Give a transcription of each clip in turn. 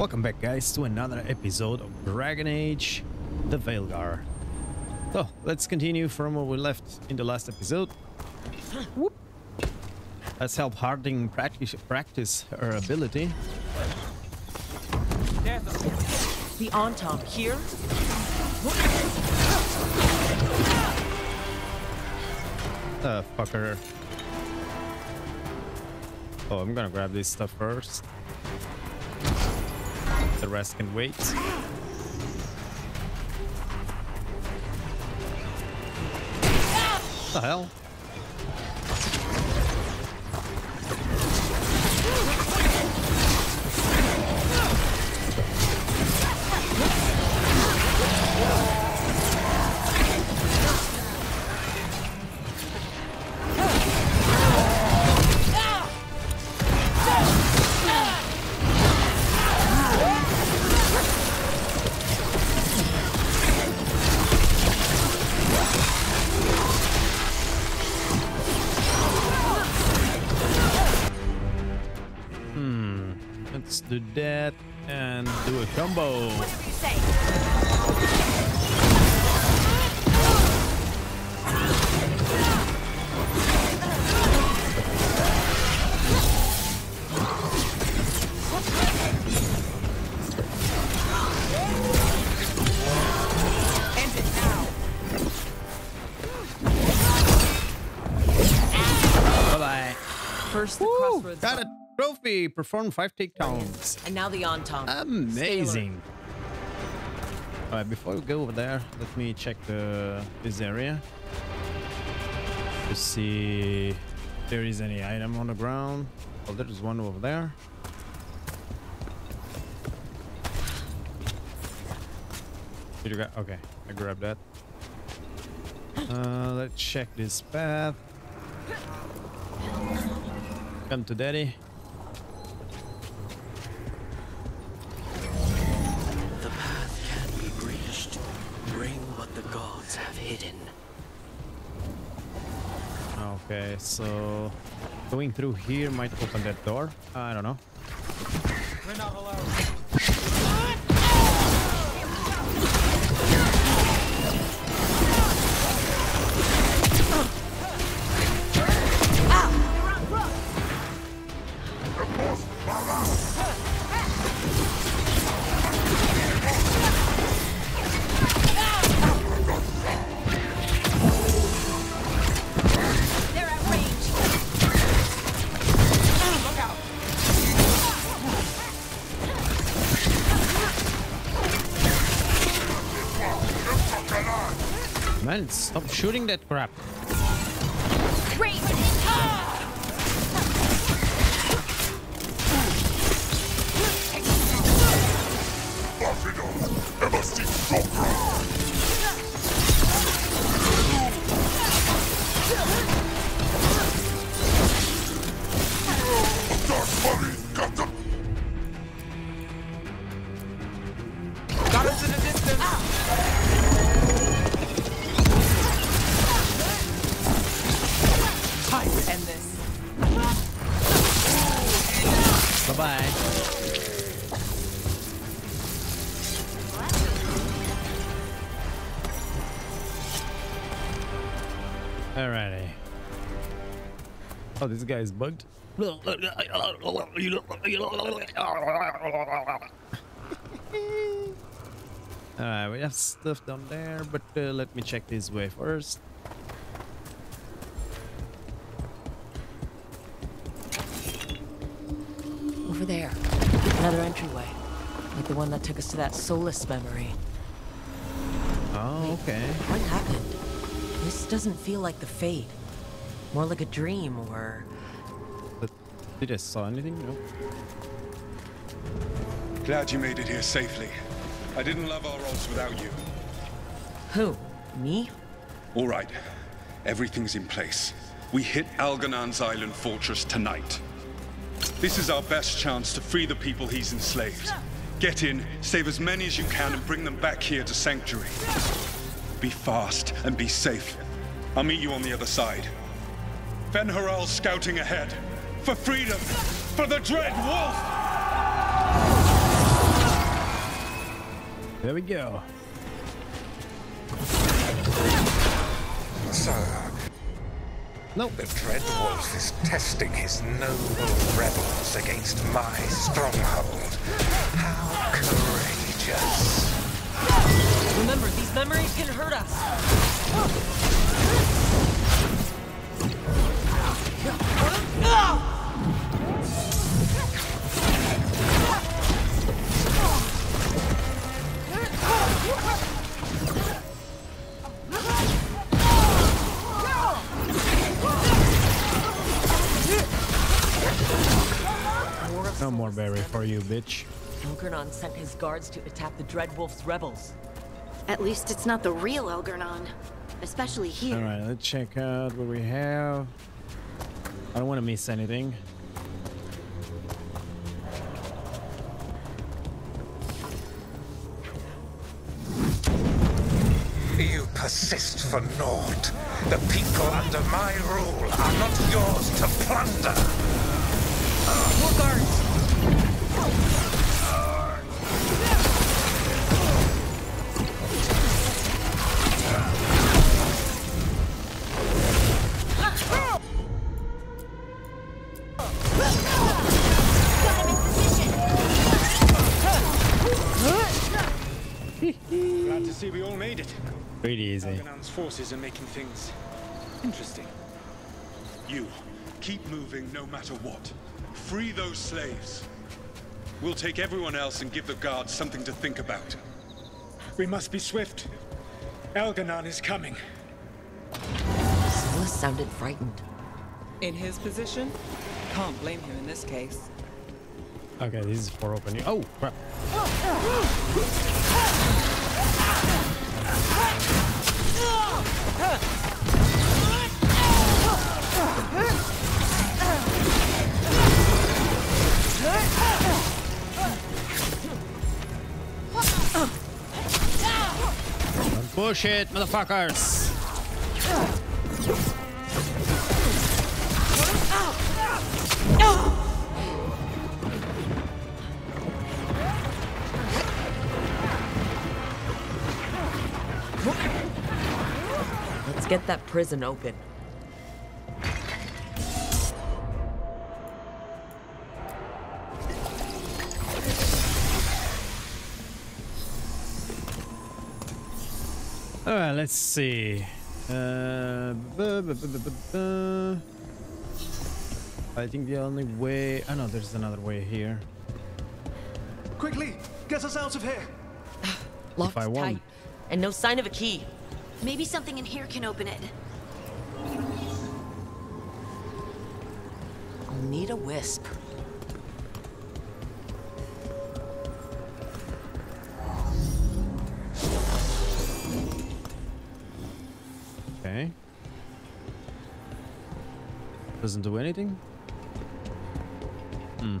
Welcome back, guys, to another episode of Dragon Age: The Veilguard. So, let's continue from where we left in the last episode. Whoop. Let's help Harding practice her ability. The Entente here. Fucker. Oh, I'm gonna grab this stuff first. The rest can wait. What the hell? Do that and do a combo. What do you say? End it now. Bye-bye. First the crossroads. Got it. Trophy, perform 5 takedowns. And now the Entente. Amazing. Alright, before we go over there, let me check this area to see if there is any item on the ground. Oh, there is one over there. Did you grab? Okay, I grabbed that. Let's check this path. Come to daddy. Okay, so going through here might open that door. I don't know. We're not allowed. Man, stop shooting that crap. Great. Got us in the distance. End this. Bye-bye. Alrighty. Oh, this guy is bugged. Alright, we have stuff down there, but let me check this way first. Over there, another entryway, like the one that took us to that Solas memory. Oh, okay. What happened? This doesn't feel like the Fade. More like a dream, or... But did I saw anything? No. Glad you made it here safely. I didn't love our odds without you. Who? Me? All right. Everything's in place. We hit Elgar'nan's island fortress tonight. This is our best chance to free the people he's enslaved. Get in, save as many as you can, and bring them back here to Sanctuary. Be fast and be safe. I'll meet you on the other side. Ven'haral scouting ahead. For freedom! For the Dread Wolf! There we go. So, nope. The Dread Wolf is testing his noble rebels against my stronghold. How courageous. Remember, these memories can hurt us. No more berry for you, bitch. Elgar'nan sent his guards to attack the Dread Wolf's rebels. At least it's not the real Elgar'nan, especially here. All right, let's check out what we have. I don't want to miss anything. You persist for naught. The people under my rule are not yours to plunder. More guards. Glad to see we all made it. Pretty easy. Elgar'nan's forces are making things interesting. You keep moving no matter what. Free those slaves. We'll take everyone else and give the guards something to think about. We must be swift. Elgar'nan is coming. Solas sounded frightened. In his position, can't blame him in this case. Okay, this is for opening. Oh, crap. Don't push it, motherfuckers. Let's get that prison open. All right, let's see. I think the only way... Oh, no, there's another way here. Quickly, get us out of here. Locked tight, and no sign of a key. Maybe something in here can open it. I'll need a wisp. Okay. Doesn't do anything? Hmm.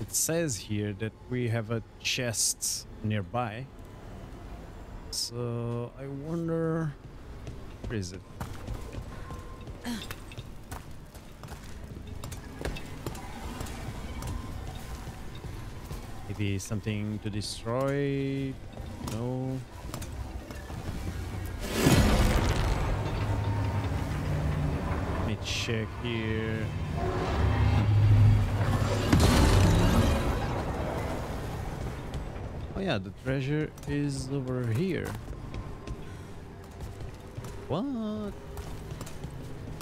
It says here that we have a chest nearby, so I wonder where is it? Maybe something to destroy? No. Let me check here. Yeah, the treasure is over here. What?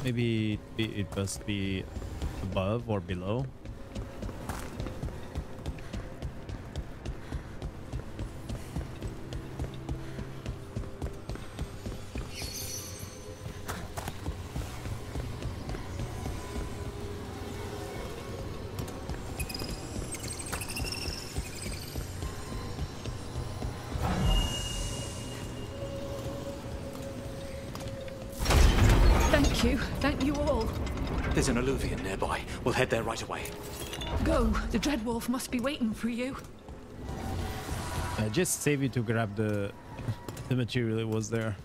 Maybe it must be above or below. Thank you all. There's an alluvium nearby. We'll head there right away. Go. The Dread Wolf must be waiting for you. I just saved you to grab the material that was there.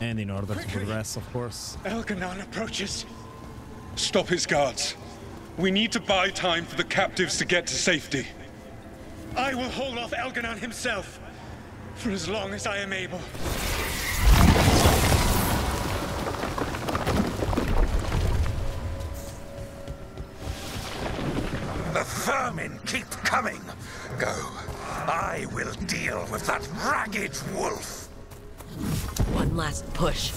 And in order to progress, of course. Elgar'nan approaches. Stop his guards. We need to buy time for the captives to get to safety. I will hold off Elgar'nan himself for as long as I am able. The vermin keep coming. Go. I will deal with that ragged wolf. One last push.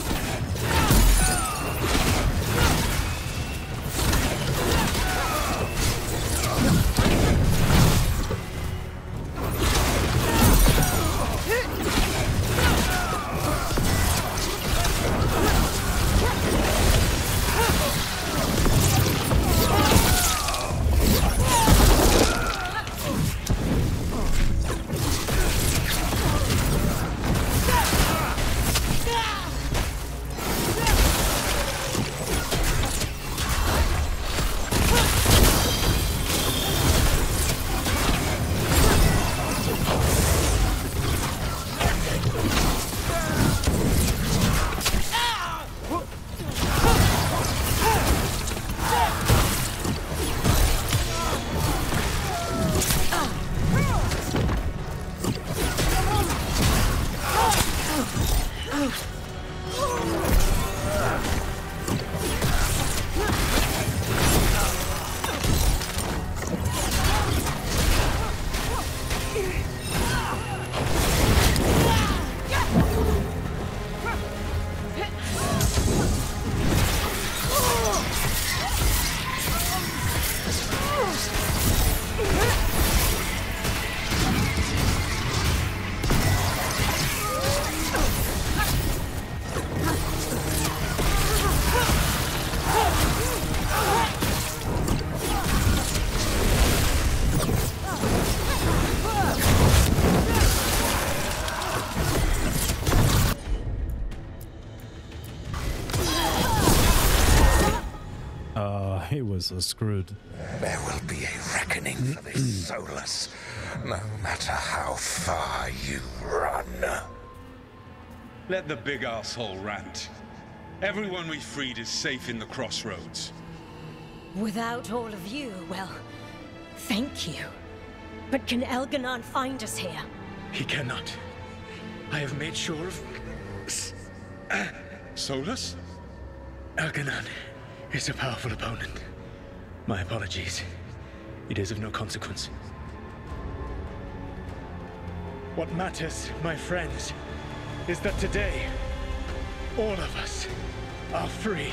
So screwed. There will be a reckoning for this, Solas, no matter how far you run. Let the big asshole rant. Everyone we freed is safe in the crossroads. Without all of you, well, thank you. But can Elgar'nan find us here? He cannot. I have made sure of... Solas? Elgar'nan is a powerful opponent. My apologies. It is of no consequence. What matters, my friends, is that today, all of us are free.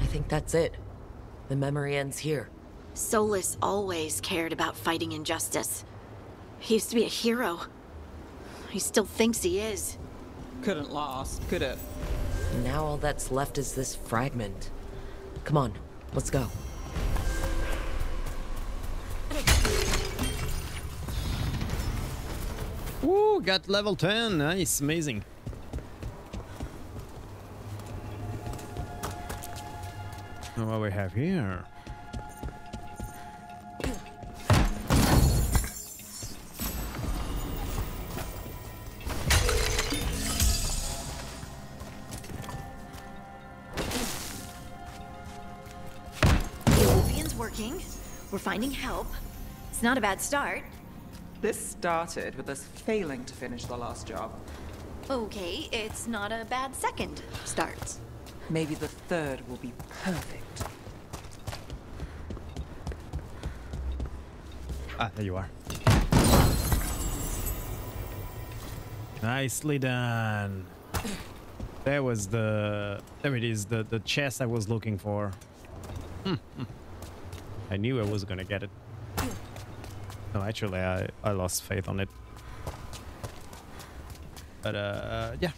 I think that's it. The memory ends here. Solas always cared about fighting injustice. He used to be a hero. He still thinks he is. Couldn't last, could it? Now all that's left is this fragment. Come on, let's go. Woo, got level 10. Nice, amazing. And what we have here? We're finding help. It's not a bad start. This started with us failing to finish the last job. Okay, it's not a bad second start. Maybe the third will be perfect. Ah, there you are. Nicely done. There was the... There it is, the chest I was looking for. I knew I was gonna get it. No, actually, I lost faith on it. But yeah.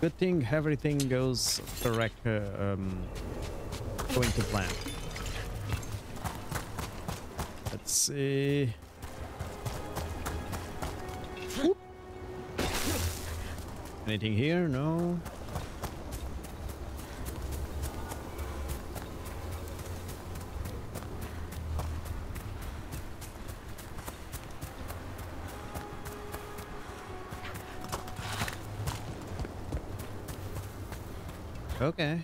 Good thing everything goes correct, going to plan. Let's see. Oop. Anything here? No. Okay,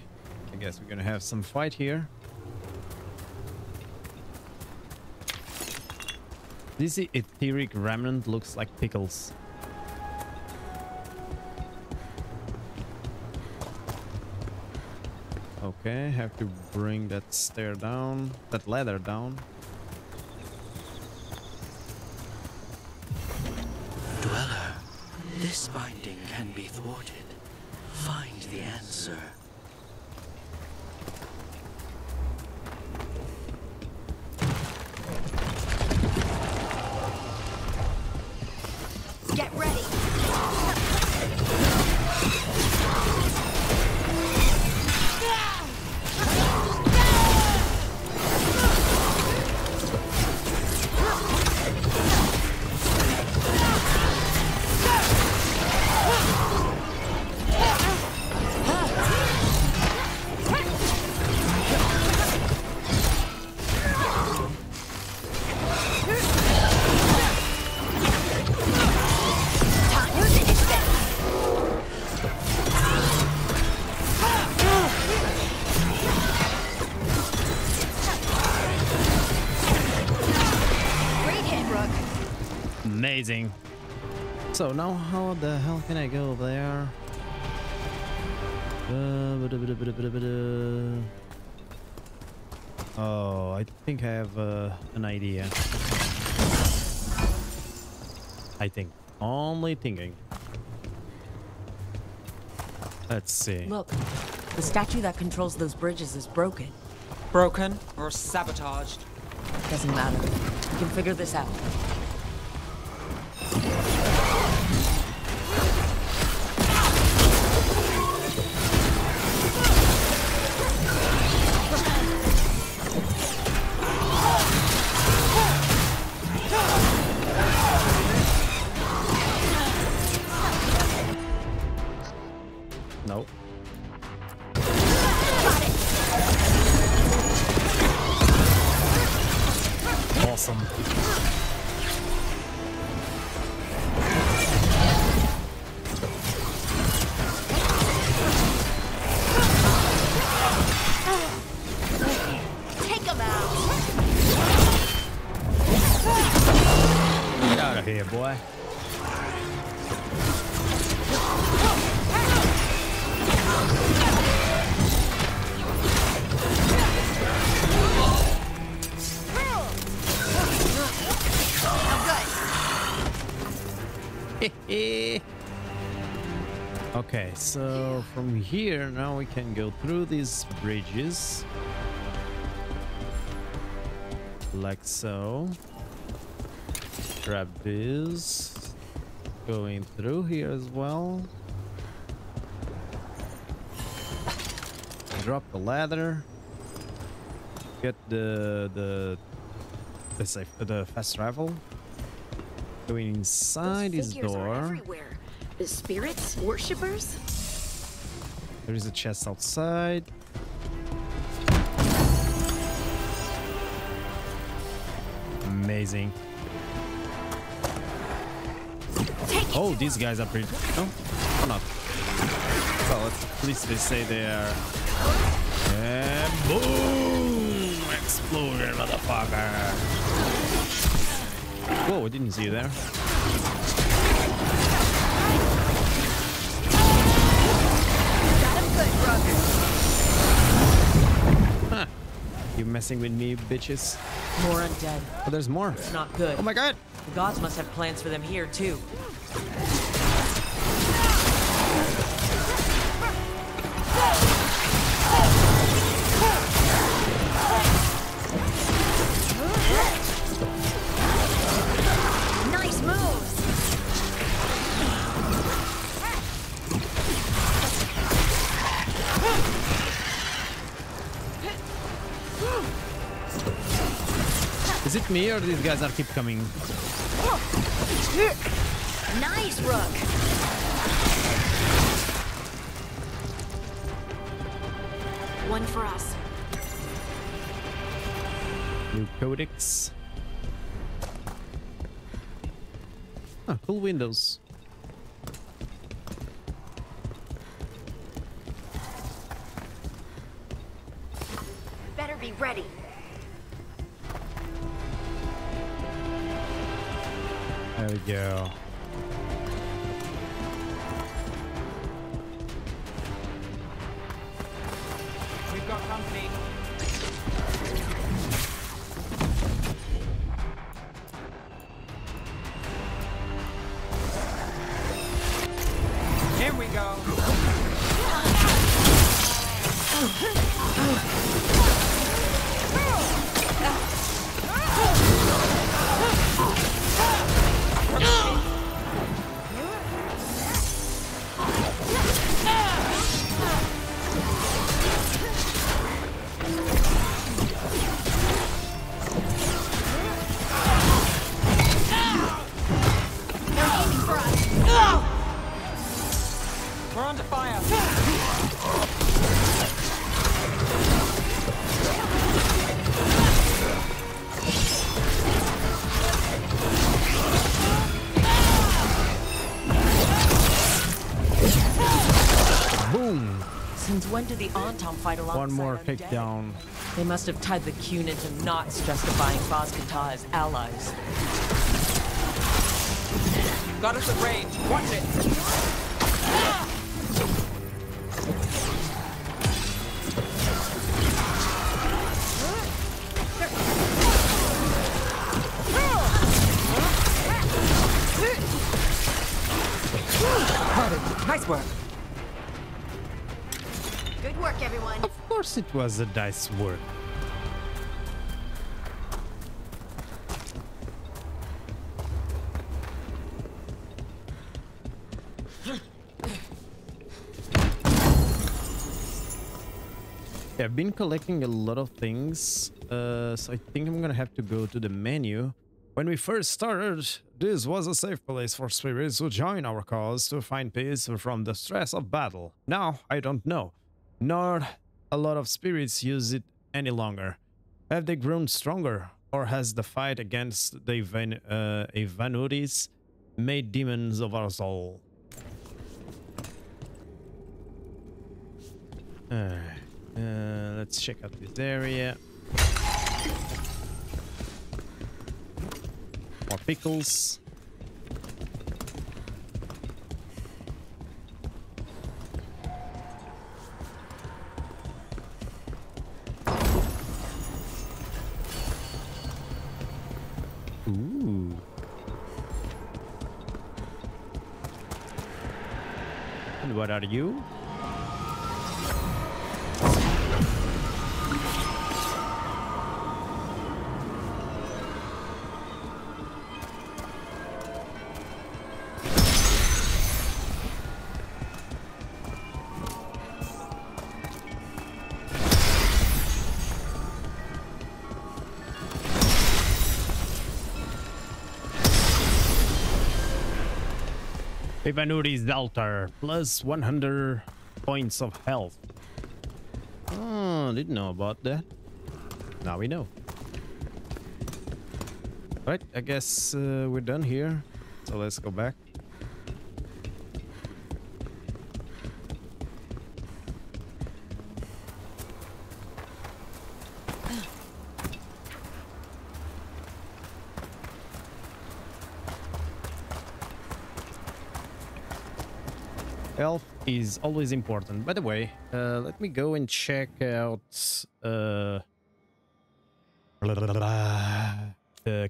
I guess we're gonna have some fight here. This etheric remnant looks like pickles. Okay, have to bring that stair down, that ladder down. Dweller, this binding can be thwarted. Find the answer. Amazing. So now how the hell can I go there? Oh, I think I have an idea. I think. Only thinking. Let's see. Look, the statue that controls those bridges is broken. Broken or sabotaged? Doesn't matter. We can figure this out. Okay, so from here now we can go through these bridges like so. Grab this, going through here as well. Drop the ladder, get the fast travel. Going inside his door. The spirits, worshippers. There is a chest outside. Amazing. Oh, these guys are pretty. No, or not. Well, at least they say they are. And boom! Explosion, motherfucker! Whoa, I didn't see you there. Huh. You messing with me, bitches. More undead. Oh, there's more. It's not good. Oh my god. The gods must have plans for them here too. Moves. Is it me or these guys are keep coming? Nice, Rook. One for us. New codex. Ah, cool windows. Better be ready. There we go. We've got company. Here we go. When did the Antam fight alongside one more takedown? They must have tied the Qun into knots justifying Vazkata as allies. Got us at range. Watch it. Harding. Nice work. Good work, everyone. Of course it was a dice work. Yeah, I've been collecting a lot of things, so I think I'm gonna have to go to the menu. When we first started, this was a safe place for spirits who join our cause to find peace from the stress of battle. Now, I don't know. Nor a lot of spirits use it any longer. Have they grown stronger, or has the fight against the Evanuris made demons of us all? Let's check out this area. More pickles. Ooh. And what are you? Evanuris altar, plus 100 points of health. Oh, didn't know about that. Now we know. Right, I guess we're done here. So let's go back. Health is always important. By the way, let me go and check out the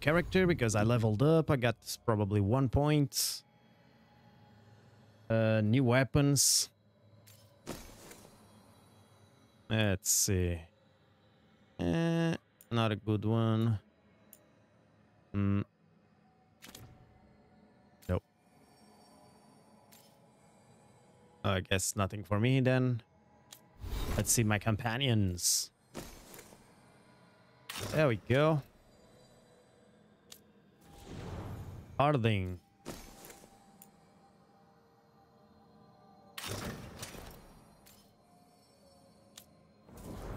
character, because I leveled up. I got probably 1 point. New weapons. Let's see. Not a good one. I guess nothing for me then. Let's see my companions. There we go. Harding.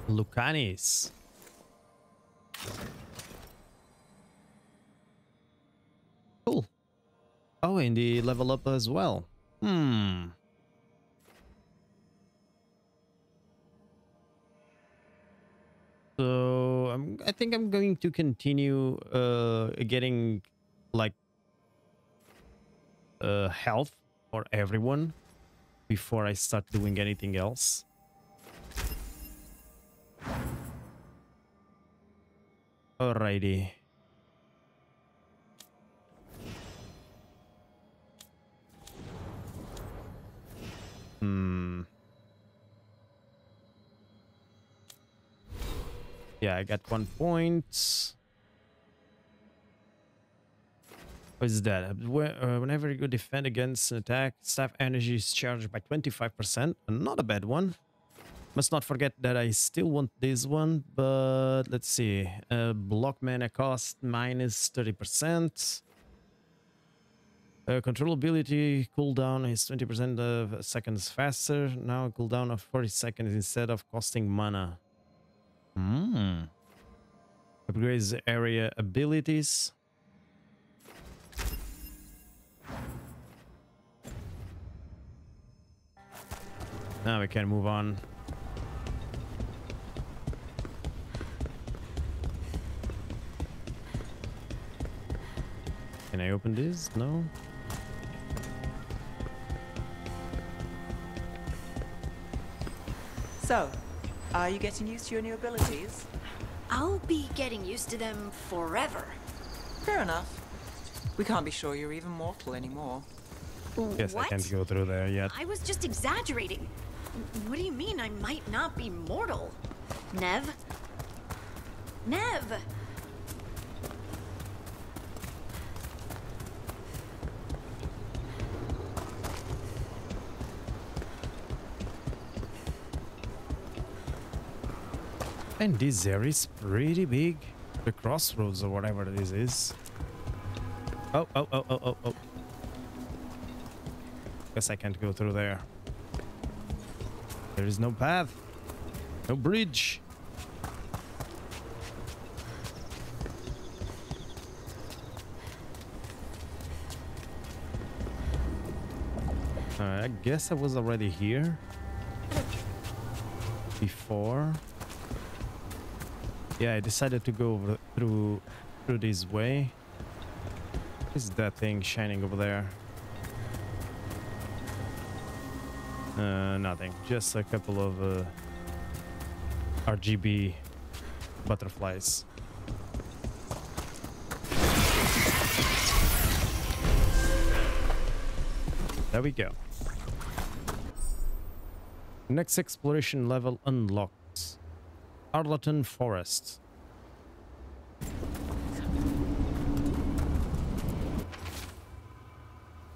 Lucanis. Cool. Oh, and the level up as well. Hmm. So I think I'm going to continue getting like health for everyone before I start doing anything else. Alrighty. Hmm. Yeah, I got 1 point. What is that? Whenever you defend against an attack, staff energy is charged by 25%. Not a bad one. Must not forget that I still want this one, but let's see. Block mana cost minus 30%. Control ability cooldown is 20% of seconds faster. Now cooldown of 40 seconds instead of costing mana. Hmm. Upgrades area abilities. Now we can move on. Can I open this? No. So, are you getting used to your new abilities? I'll be getting used to them forever. Fair enough. We can't be sure you're even mortal anymore. Yes, I can't go through there yet. I was just exaggerating. What do you mean I might not be mortal? Nev? Nev! And this area is pretty big. The crossroads or whatever this is. Oh, oh, oh, oh, oh, oh. Guess I can't go through there. There is no path. No bridge. I guess I was already here before. Yeah, I decided to go over through this way. What is that thing shining over there? Nothing. Just a couple of RGB butterflies. There we go. Next exploration level unlocked. Arlathan Forest.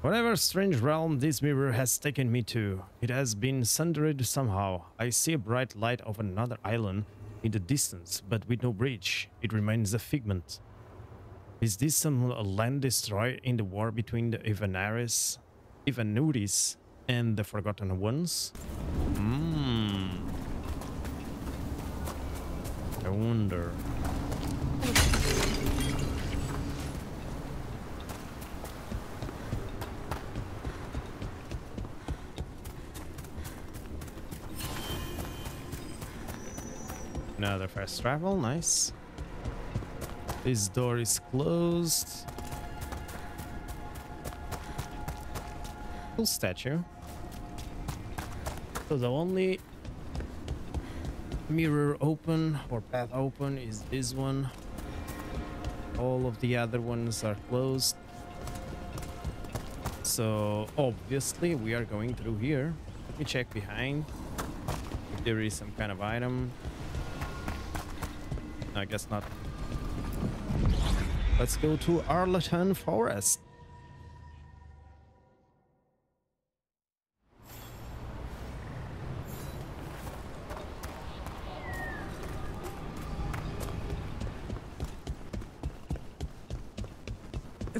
Whatever strange realm this mirror has taken me to, it has been sundered somehow. I see a bright light of another island in the distance, but with no bridge. It remains a figment. Is this some land destroyed in the war between the Evanuris and the Forgotten Ones? I wonder. Another fast travel, nice. This door is closed. Cool statue. So the only mirror open or path open is this one. All of the other ones are closed. So obviously we are going through here. Let me check behind if there is some kind of item. I guess not. Let's go to Arlathan Forest.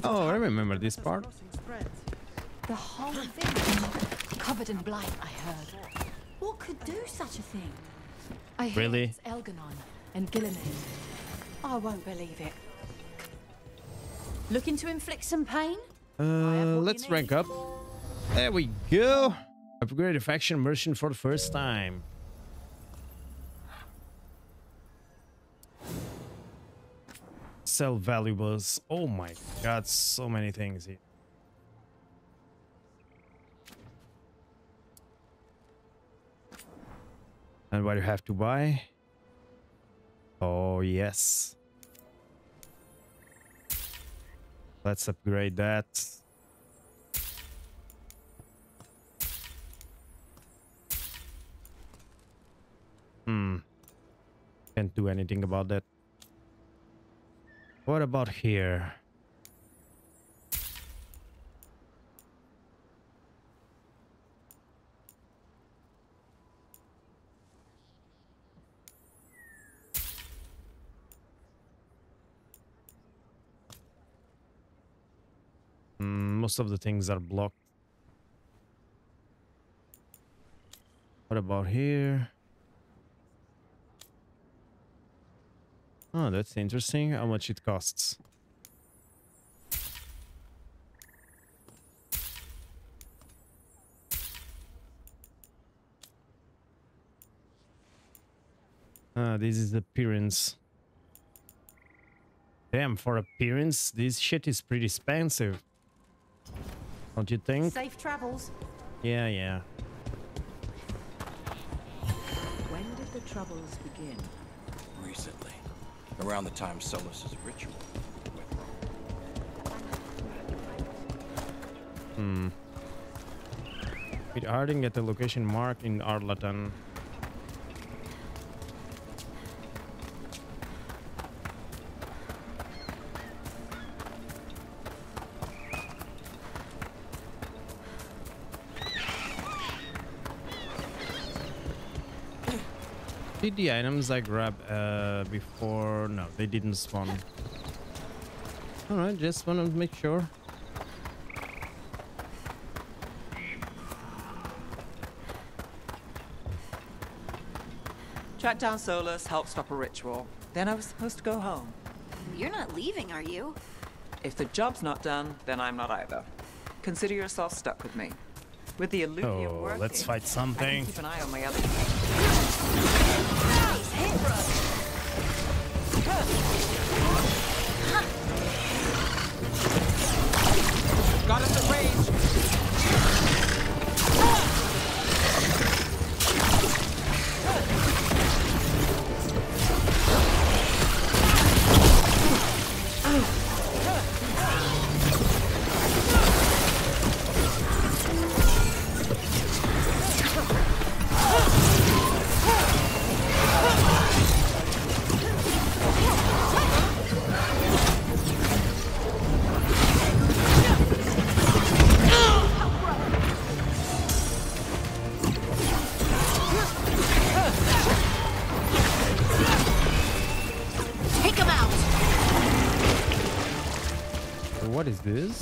Oh, I remember this part. The whole thing covered in blight, I heard. What could do such a thing? I heard really? It's Elgar'nan and Ghilan'nain. I won't believe it. Looking to inflict some pain? Let's rank up. There we go. Upgrade a faction merchant for the first time. Sell valuables. Oh my god, so many things here. And what do you have to buy? Oh yes. Let's upgrade that. Can't do anything about that. What about here? Most of the things are blocked. What about here? Oh, that's interesting. How much it costs? This is appearance. Damn, for appearance, this shit is pretty expensive. Don't you think? Safe travels. Yeah, yeah. When did the troubles begin? Recently. Around the time Solas' ritual went wrong. Meet Harding at the location marked in Arlathan. Did the items I grabbed before? No, they didn't spawn. Alright, just want to make sure. Track down Solas, help stop a ritual. Then I was supposed to go home. You're not leaving, are you? If the job's not done, then I'm not either. Consider yourself stuck with me. With the Illuvium working, let's fight something. I can keep an eye on my other got us at range.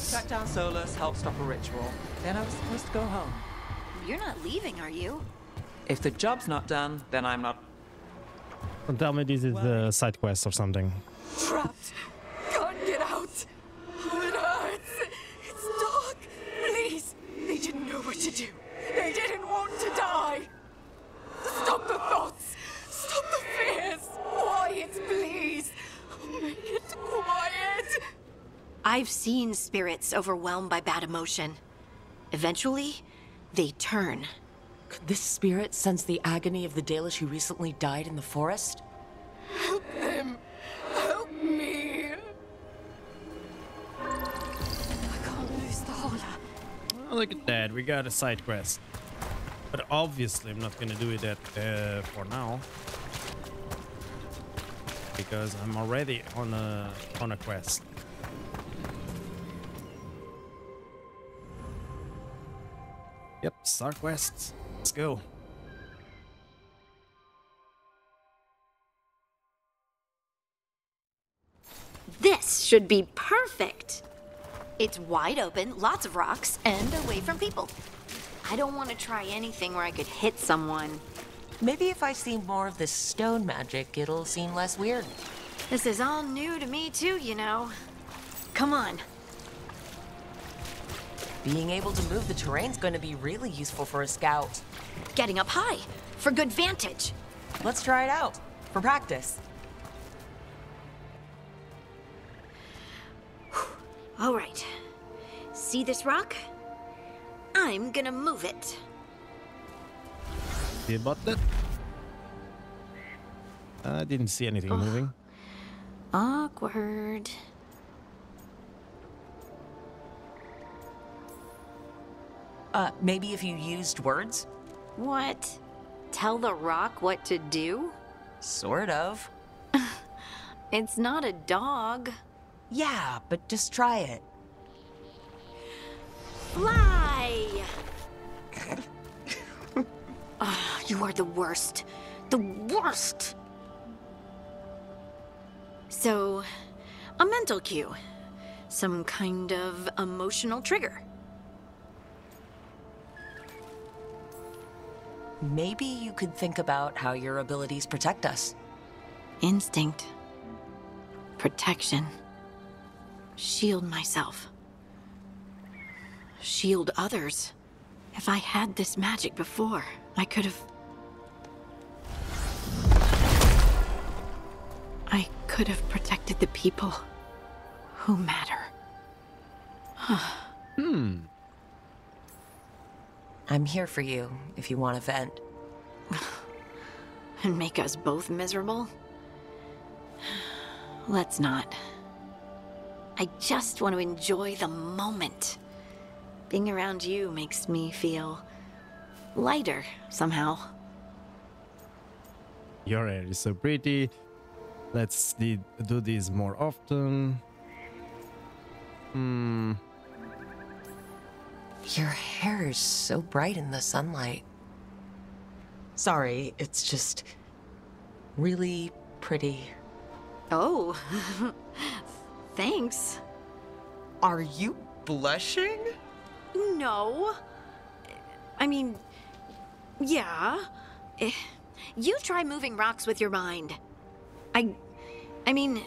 Shut down Solas, help stop a ritual. Then I was supposed to go home. You're not leaving, are you? If the job's not done, then I'm not. Don't tell me this is the side quest or something. Trapped! Can't get out! Oh, it hurts! It's dark! Please! They didn't know what to do. They didn't want to die! Stop the thoughts! Stop the fears! Quiet, please! Make it quiet! I've seen spirits overwhelmed by bad emotion. Eventually, they turn. Could this spirit sense the agony of the Dalish who recently died in the forest? Help them! Help me! I can't lose the honor. Well, look at that, we got a side quest. But obviously, I'm not gonna do it for now. Because I'm already on a quest. Yep, star quests. Let's go. This should be perfect. It's wide open, lots of rocks, and away from people. I don't want to try anything where I could hit someone. Maybe if I see more of this stone magic, it'll seem less weird. This is all new to me too, you know. Come on. Being able to move the terrain's going to be really useful for a scout. Getting up high, for good vantage. Let's try it out, for practice. All right. See this rock? I'm gonna move it. You bought that? I didn't see anything moving. Awkward. Maybe if you used words? What? Tell the rock what to do? Sort of. It's not a dog. Yeah, but just try it. Fly! Oh, you are the worst. The worst! So, a mental cue. Some kind of emotional trigger. Maybe you could think about how your abilities protect us. Instinct. Protection. Shield myself. Shield others. If I had this magic before, I could have... protected the people who matter. I'm here for you, if you want to vent. And make us both miserable? Let's not. I just want to enjoy the moment. Being around you makes me feel lighter somehow. Your hair is so pretty. Let's do this more often. Your hair is so bright in the sunlight. Sorry, it's just really pretty. Oh. Thanks. Are you blushing? No. I mean, yeah. You try moving rocks with your mind. I mean,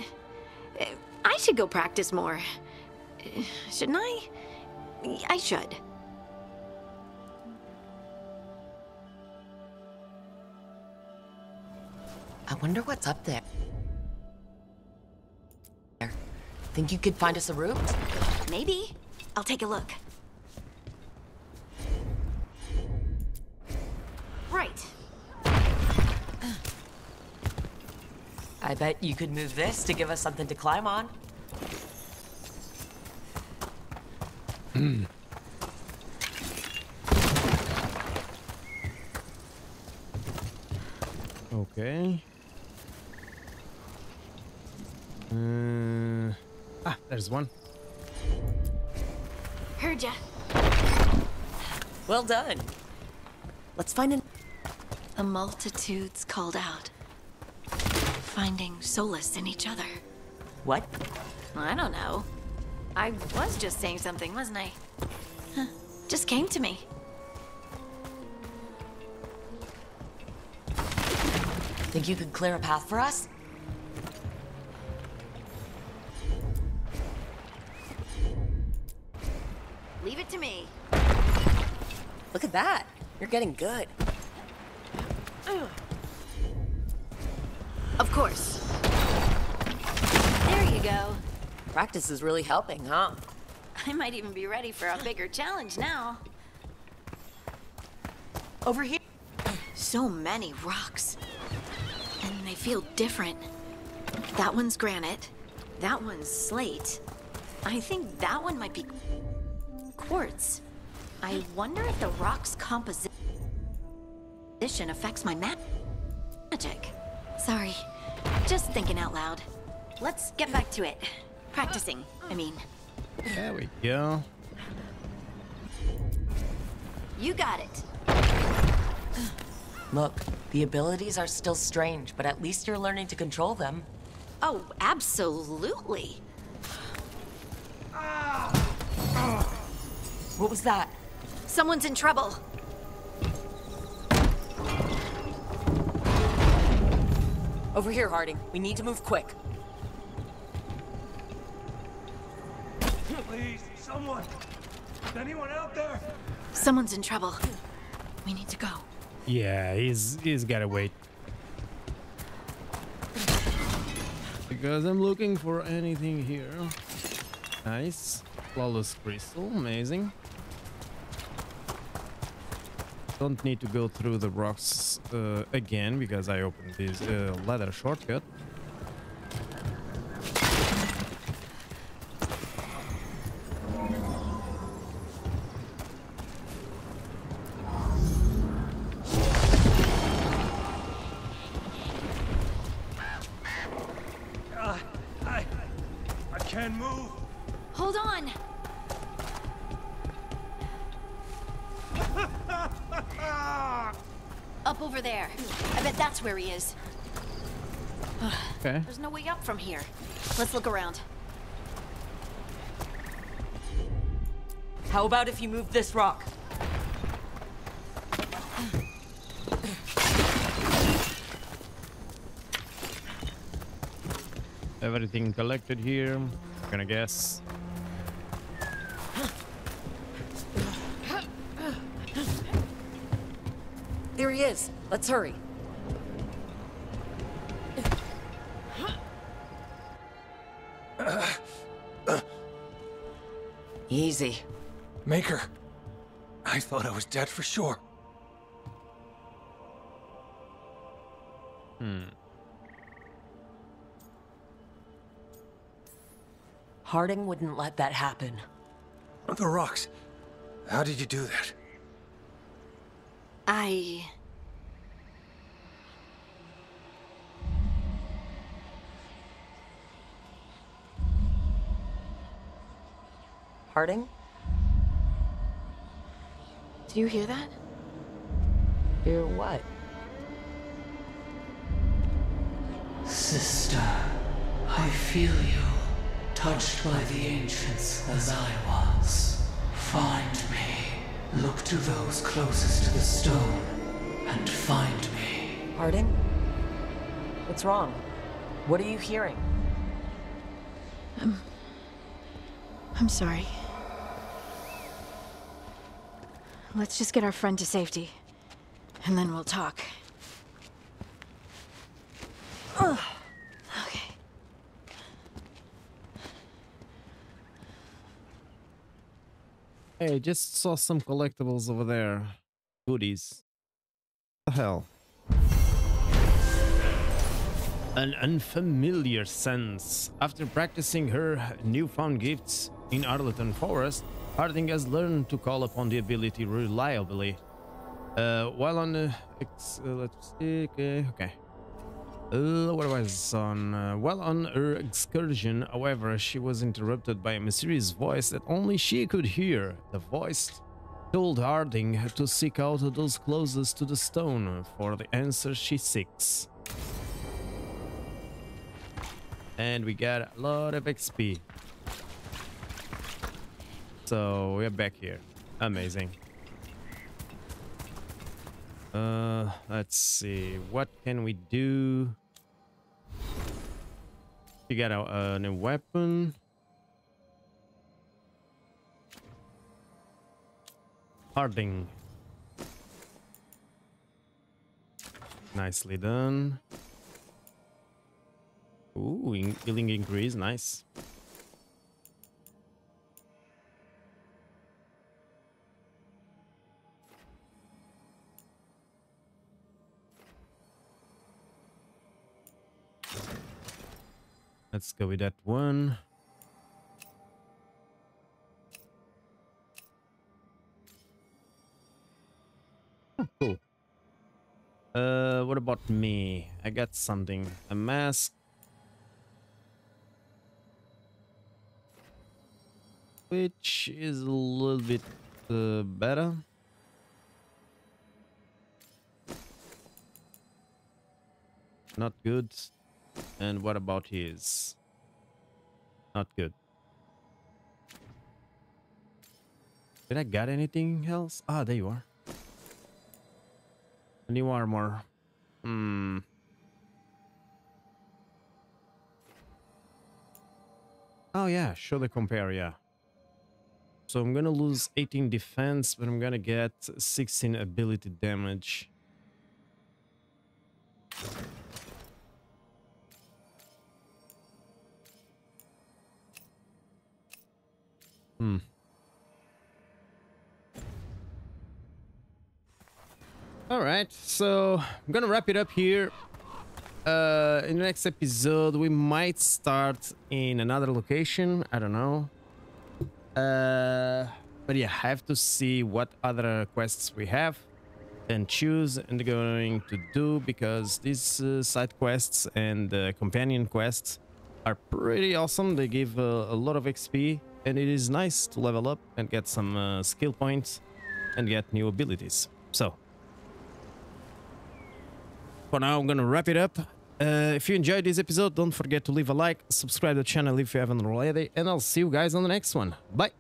I should go practice more. Shouldn't I? I should. I wonder what's up there. Think you could find us a root? Maybe. I'll take a look. Right. I bet you could move this to give us something to climb on. Okay. There's one. Heard ya. Well done. Let's find an... The multitudes called out. Finding solace in each other. What? I don't know. I was just saying something, wasn't I? Huh. Just came to me. Think you could clear a path for us? Leave it to me. Look at that. You're getting good. Of course. There you go. Practice is really helping, huh? I might even be ready for a bigger challenge now. Over here. So many rocks. And they feel different. That one's granite. That one's slate. I think that one might be... quartz. I wonder if the rock's composition affects my magic. Sorry, just thinking out loud. Let's get back to it. Practicing, I mean. There we go. You got it. Look, the abilities are still strange, but at least you're learning to control them. Oh, absolutely. What was that? Someone's in trouble. Over here, Harding. We need to move quick. Please, someone! Is anyone out there? Someone's in trouble. We need to go. Yeah, he's gotta wait. Because I'm looking for anything here. Nice. Flawless crystal, amazing. Don't need to go through the rocks again because I opened this ladder shortcut. I can't move. Hold on. Up over there. I bet that's where he is. Okay. There's no way up from here. Let's look around. How about if you move this rock? Everything collected here, I'm gonna guess. There he is. Let's hurry. Easy. Maker. I thought I was dead for sure. Harding wouldn't let that happen. The rocks. How did you do that? Harding? Do you hear that? Hear what? Sister, I feel you. Touched by the ancients as I was. Find me. Look to those closest to the stone, and find me. Harding? What's wrong? What are you hearing? I'm sorry. Let's just get our friend to safety, and then we'll talk. Ugh. Okay. Hey, just saw some collectibles over there. Goodies. What the hell? An unfamiliar sense. After practicing her newfound gifts in Arlathan Forest, Harding has learned to call upon the ability reliably. While on the... let's see... Okay. What was on? Well, on her excursion, however, she was interrupted by a mysterious voice that only she could hear. The voice told Harding to seek out those closest to the stone for the answer she seeks. And we got a lot of XP. So we're back here. Amazing. Let's see. What can we do? You got a new weapon. Harding. Nicely done. Ooh, healing increase. Nice. Let's go with that one. Oh, cool. What about me? I got something. A mask. Which is a little bit better. Not good. And what about his? Not good. Did I got anything else? Ah, there you are. New armor. Hmm. Oh yeah, show the compare, yeah. So I'm gonna lose 18 defense, but I'm gonna get 16 ability damage. Hmm. Alright, so I'm gonna wrap it up here. In the next episode, we might start in another location. I don't know. But yeah, I have to see what other quests we have and choose and going to do, because these side quests and companion quests are pretty awesome. They give a lot of XP, and it is nice to level up and get some skill points and get new abilities. So for now, I'm gonna wrap it up. If you enjoyed this episode, don't forget to leave a like, subscribe to the channel if you haven't already, and I'll see you guys on the next one. Bye!